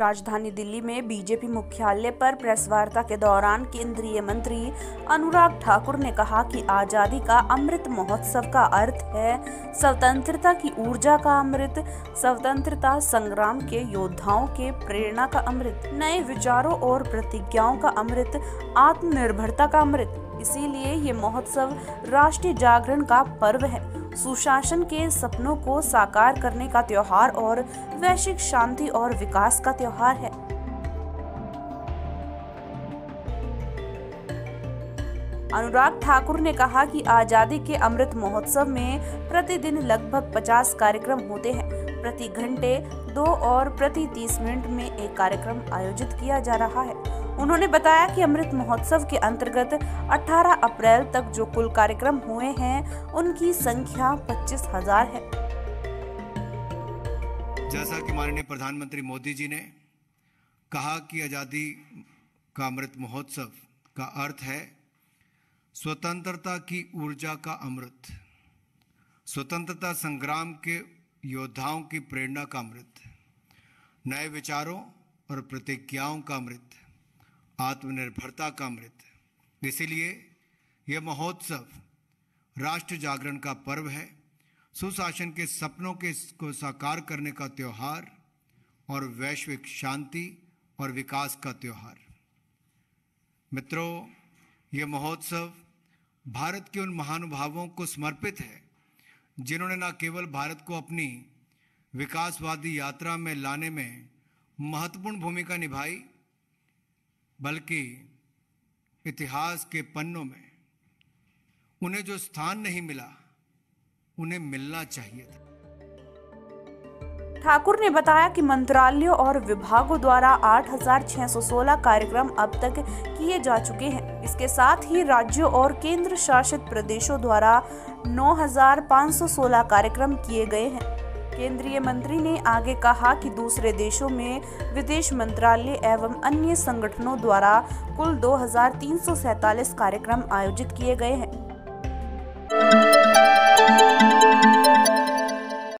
राजधानी दिल्ली में बीजेपी मुख्यालय पर प्रेस वार्ता के दौरान केंद्रीय मंत्री अनुराग ठाकुर ने कहा कि आजादी का अमृत महोत्सव का अर्थ है स्वतंत्रता की ऊर्जा का अमृत, स्वतंत्रता संग्राम के योद्धाओं के प्रेरणा का अमृत, नए विचारों और प्रतिज्ञाओं का अमृत, आत्मनिर्भरता का अमृत। इसीलिए ये महोत्सव राष्ट्रीय जागरण का पर्व है, सुशासन के सपनों को साकार करने का त्योहार और वैश्विक शांति और विकास का त्योहार है। अनुराग ठाकुर ने कहा कि आजादी के अमृत महोत्सव में प्रतिदिन लगभग 50 कार्यक्रम होते हैं। प्रति घंटे 2 और प्रति 30 मिनट में एक कार्यक्रम आयोजित किया जा रहा है। उन्होंने बताया कि अमृत महोत्सव के अंतर्गत 18 अप्रैल तक जो कुल कार्यक्रम हुए हैं उनकी संख्या 25,000 है। जैसा कि माननीय प्रधानमंत्री मोदी जी ने कहा कि आजादी का अमृत महोत्सव का अर्थ है स्वतंत्रता की ऊर्जा का अमृत, स्वतंत्रता संग्राम के योद्धाओं की प्रेरणा का अमृत, नए विचारों और प्रतिज्ञाओं का अमृत, आत्मनिर्भरता का अमृत। इसीलिए यह महोत्सव राष्ट्र जागरण का पर्व है, सुशासन के सपनों को साकार करने का त्योहार और वैश्विक शांति और विकास का त्योहार। मित्रों, यह महोत्सव भारत के उन महानुभावों को समर्पित है जिन्होंने न केवल भारत को अपनी विकासवादी यात्रा में लाने में महत्वपूर्ण भूमिका निभाई, बल्कि इतिहास के पन्नों में उन्हें जो स्थान नहीं मिला उन्हें मिलना चाहिए था। ठाकुर ने बताया कि मंत्रालयों और विभागों द्वारा 8,616 कार्यक्रम अब तक किए जा चुके हैं। इसके साथ ही राज्यों और केंद्र शासित प्रदेशों द्वारा 9,516 कार्यक्रम किए गए हैं। केंद्रीय मंत्री ने आगे कहा कि दूसरे देशों में विदेश मंत्रालय एवं अन्य संगठनों द्वारा कुल 2,347 कार्यक्रम आयोजित किए गए हैं।